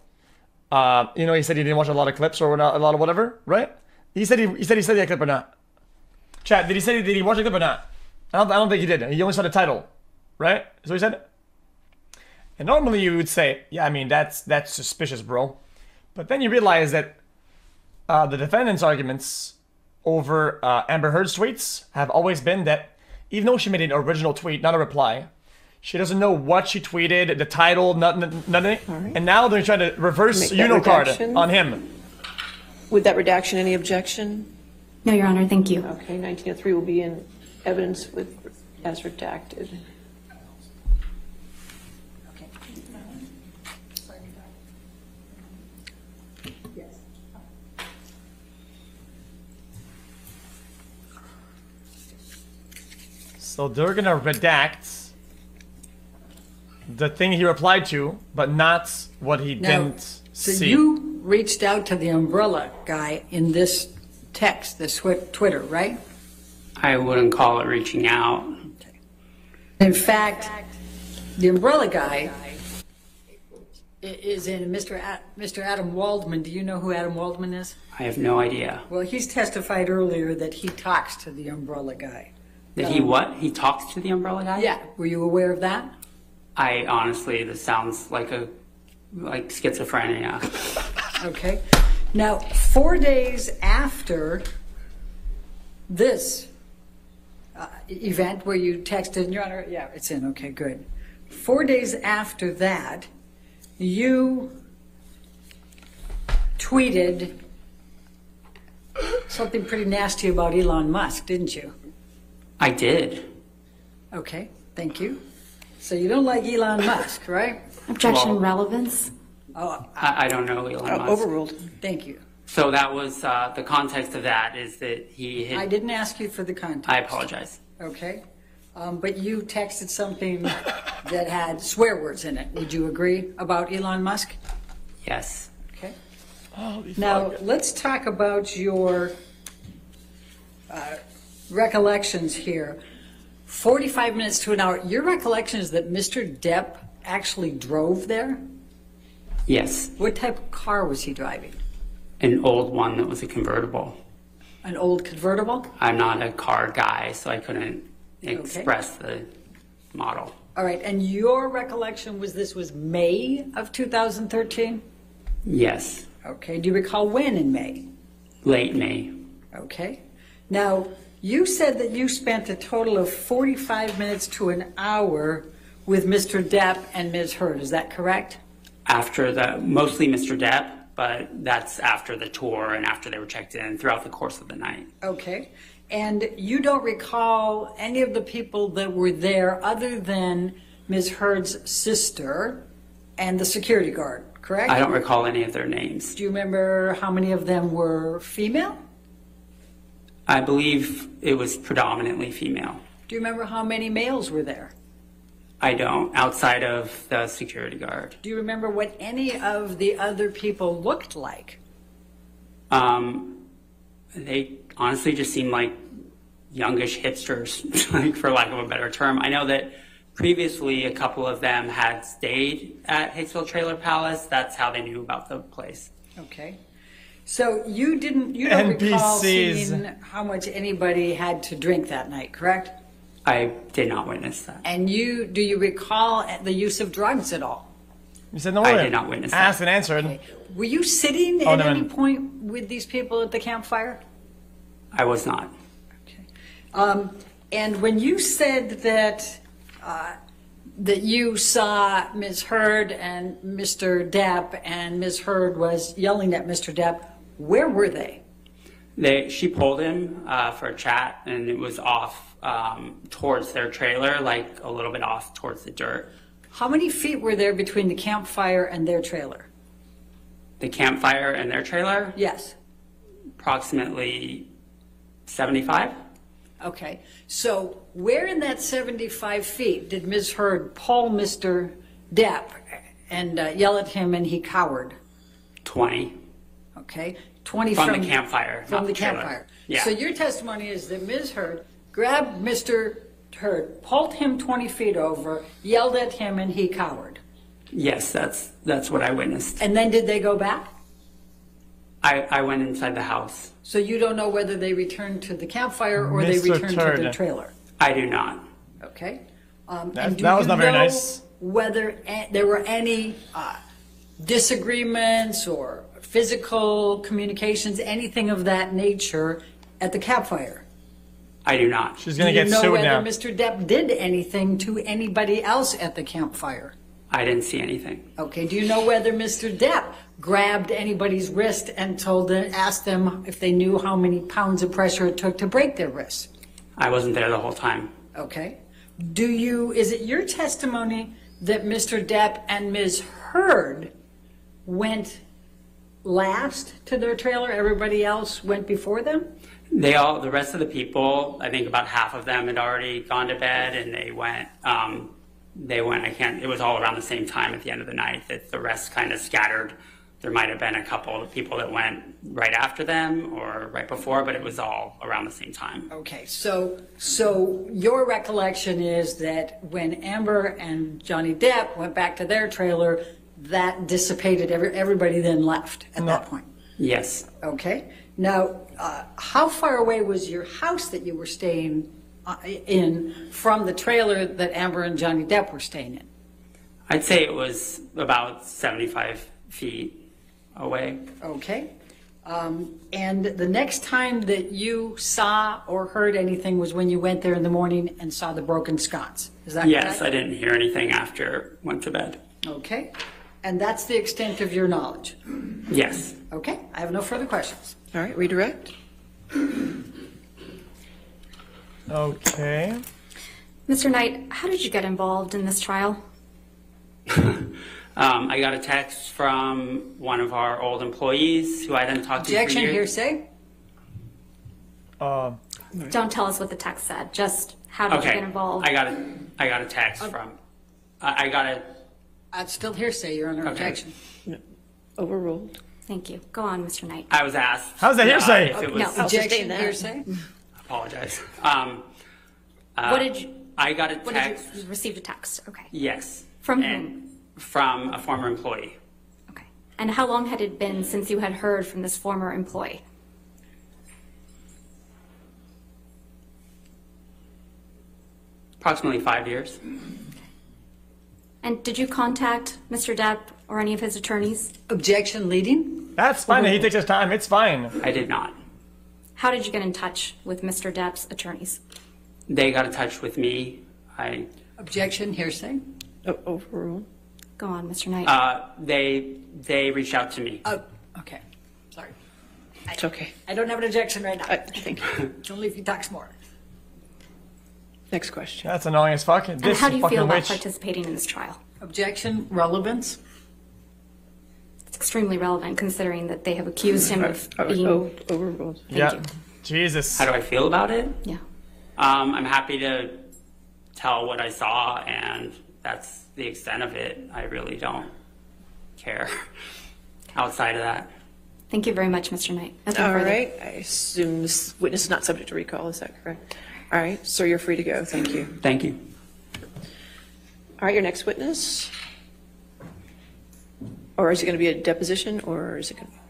he said he didn't watch a lot of clips or not a lot of whatever, right? He said that clip or not. Chat, did he watch the clip or not? I don't think he did. He only saw the title, right? So he said. And normally you would say, yeah, I mean that's suspicious, bro. But then you realize that the defendant's arguments over Amber Heard's tweets have always been that even though she made an original tweet, not a reply, she doesn't know what she tweeted, the title, nothing. Right. And now they're trying to reverse UnoCard on him. With that redaction, any objection? No, Your Honor, thank you. Okay, 1903 will be in evidence with as redacted. So they're gonna redact the thing he replied to, but not what he didn't see. So you reached out to the Umbrella Guy in this text, the Twitter, right? I wouldn't call it reaching out. Okay. In fact, the Umbrella Guy is in Mr. Adam Waldman. Do you know who Adam Waldman is? I have no idea. Well, he's testified earlier that he talks to the Umbrella Guy. That he what? He talks to the Umbrella Guy? Yeah. Were you aware of that? I honestly, this sounds like schizophrenia. Okay. Now, 4 days after this event where you texted, Your Honor, yeah, it's in. Okay, good. 4 days after that, you tweeted something pretty nasty about Elon Musk, didn't you? I did. Okay, thank you. So you don't like Elon Musk, right? Objection, well, relevance? Oh, I don't know Elon Musk. Overruled. Thank you. So that was, the context of that is that he hit... I didn't ask you for the context. I apologize. Okay. But you texted something that had swear words in it. Would you agree about Elon Musk? Yes. Okay. Now, let's talk about your... recollections here. 45 minutes to an hour. Your recollection is that Mr. Depp actually drove there? Yes. What type of car was he driving? An old one that was a convertible. An old convertible? I'm not a car guy, so I couldn't express the model. All right, and your recollection was this was May of 2013? Yes. Okay, do you recall when in May? Late May. Okay. Now, you said that you spent a total of 45 minutes to an hour with Mr. Depp and Ms. Heard. Is that correct? After the, mostly Mr. Depp, but that's after the tour and after they were checked in throughout the course of the night. Okay. And you don't recall any of the people that were there other than Ms. Heard's sister and the security guard, correct? I don't recall any of their names. Do you remember how many of them were female? I believe it was predominantly female. Do you remember how many males were there? I don't, outside of the security guard. Do you remember what any of the other people looked like? They honestly just seemed like youngish hipsters, like, for lack of a better term. I know that previously a couple of them had stayed at Hicksville Trailer Palace. That's how they knew about the place. Okay. So you didn't, you don't recall seeing how much anybody had to drink that night, correct? I did not witness that. And you, do you recall the use of drugs at all? You said no. I did not witness that. Asked and answered. Okay. Were you sitting at any point with these people at the campfire? I was not. Okay. And when you said that that you saw Ms. Hurd and Mr. Depp, and Ms. Hurd was yelling at Mr. Depp, where were they? She pulled him for a chat, and it was off towards their trailer, like a little bit off towards the dirt. How many feet were there between the campfire and their trailer? The campfire and their trailer? Yes. Approximately 75. Okay. So where in that 75 feet did Ms. Hurd pull Mr. Depp and yell at him and he cowered? 20. Okay. 20 from the campfire. From the campfire. Yeah. So your testimony is that Ms. Hurd grabbed Mr. Hurd, pulled him 20 feet over, yelled at him, and he cowered. Yes, that's what I witnessed. And then did they go back? I went inside the house. So you don't know whether they returned to the campfire or they returned to the trailer? I do not. Okay. And that was not very nice. Whether there were any disagreements or physical communications, anything of that nature at the campfire? I do not. She's going to get sued now. Do you know whether Mr. Depp did anything to anybody else at the campfire? I didn't see anything. Okay. Do you know whether Mr. Depp grabbed anybody's wrist and asked them if they knew how many pounds of pressure it took to break their wrist? I wasn't there the whole time. Okay. Is it your testimony that Mr. Depp and Ms. Hurd went last to their trailer? Everybody else went before them? The rest of the people, I think about half of them had already gone to bed, and they went, it was all around the same time at the end of the night that the rest kind of scattered. There might have been a couple of people that went right after them or right before, but it was all around the same time. Okay, so your recollection is that when Amber and Johnny Depp went back to their trailer, that dissipated, everybody then left at that point? Yes. Okay. Now, how far away was your house that you were staying in from the trailer that Amber and Johnny Depp were staying in? I'd say it was about 75 feet away. Okay. And the next time that you saw or heard anything was when you went there in the morning and saw the broken sconce. Is that correct? Yes, I didn't hear anything after I went to bed. Okay. And that's the extent of your knowledge? Yes. Okay. I have no further questions. All right. Redirect. Okay. Mr. Knight, how did you get involved in this trial? I got a text from one of our old employees who I then talked to for years. Objection, hearsay? Don't tell us what the text said. Just how did you get involved? I got a text from... I got a... That's still hearsay. You're under objection. No. Overruled. Thank you. Go on, Mr. Knight. I was asked... How's that hearsay? If it was objection, hearsay? Apologize. I got a text. You received a text. Okay. Yes. From whom? From a former employee. Okay. And how long had it been since you had heard from this former employee? Approximately 5 years. And did you contact Mr. Depp or any of his attorneys? Objection leading? That's fine. He takes his time. It's fine. I did not. How did you get in touch with Mr. Depp's attorneys? They got in touch with me. Objection, hearsay? Overruled. Go on, Mr. Knight. They reached out to me. Oh, okay. Sorry. It's okay. I don't have an objection right now. Thank you. Only if he talks more. Next question. That's annoying as fuck. And how do you feel about participating in this trial? Objection, relevance? It's extremely relevant considering that they have accused him of being overruled. Thank you. Jesus. How do I feel about it? Yeah. I'm happy to tell what I saw, and that's the extent of it. I really don't care outside of that. Thank you very much, Mr. Knight. All right. I assume this witness is not subject to recall. Is that correct? All right, sir, you're free to go. Thank you. Thank you. All right, your next witness. Or is it going to be a deposition, or is it going to be...